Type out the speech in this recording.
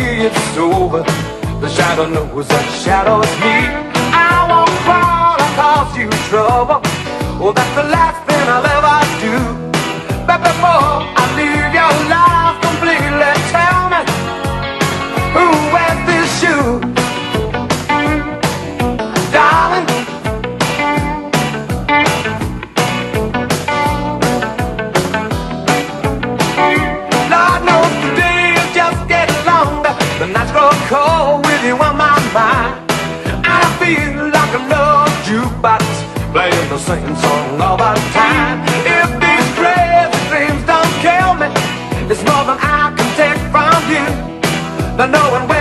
it's over. The shadow knows that shadow is me. I won't fall and cause you trouble. Oh, that's the last thing I'll ever do. But before I leave your life completely, tell me, who wears this shoe? Darling, Lord knows the days just get longer. The nights grow cold with you on my mind. I feel like a love jukebox playing the same song all the time. If these crazy dreams don't kill me, it's more than I can take from you. But no one will.